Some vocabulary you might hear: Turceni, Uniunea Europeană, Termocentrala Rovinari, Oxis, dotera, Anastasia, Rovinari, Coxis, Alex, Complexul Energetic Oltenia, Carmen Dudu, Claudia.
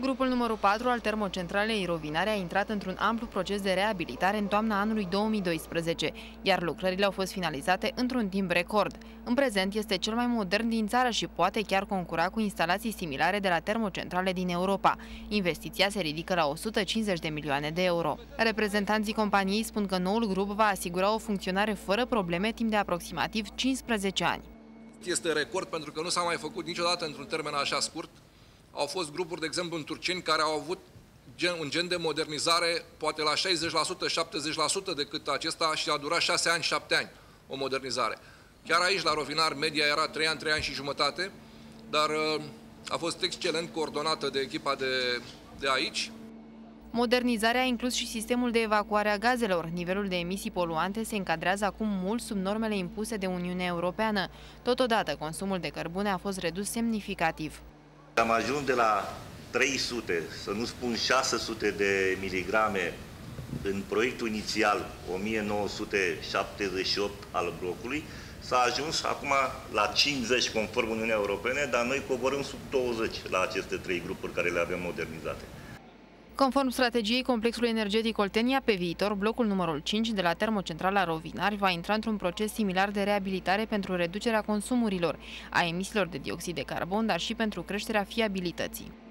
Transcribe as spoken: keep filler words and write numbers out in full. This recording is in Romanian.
Grupul numărul patru al termocentralei Rovinari a intrat într-un amplu proces de reabilitare în toamna anului două mii doisprezece, iar lucrările au fost finalizate într-un timp record. În prezent este cel mai modern din țară și poate chiar concura cu instalații similare de la termocentrale din Europa. Investiția se ridică la o sută cincizeci de milioane de euro. Reprezentanții companiei spun că noul grup va asigura o funcționare fără probleme timp de aproximativ cincisprezece ani. Este record pentru că nu s-a mai făcut niciodată într-un termen așa scurt. Au fost grupuri, de exemplu, în Turceni, care au avut gen, un gen de modernizare poate la șaizeci la sută, șaptezeci la sută decât acesta și a durat șase ani, șapte ani o modernizare. Chiar aici, la Rovinar, media era trei ani, trei ani și jumătate, dar a fost excelent coordonată de echipa de, de aici. Modernizarea a inclus și sistemul de evacuare a gazelor. Nivelul de emisii poluante se încadrează acum mult sub normele impuse de Uniunea Europeană. Totodată, consumul de cărbune a fost redus semnificativ. Am ajuns de la trei sute, să nu spun șase sute de miligrame în proiectul inițial o mie nouă sute șaptezeci și opt al blocului, s-a ajuns acum la cincizeci conform Uniunii Europene, dar noi coborâm sub douăzeci la aceste trei grupuri care le avem modernizate. Conform strategiei Complexului Energetic Oltenia, pe viitor, blocul numărul cinci de la termocentrala Rovinari va intra într-un proces similar de reabilitare pentru reducerea consumurilor, a emisiilor de dioxid de carbon, dar și pentru creșterea fiabilității.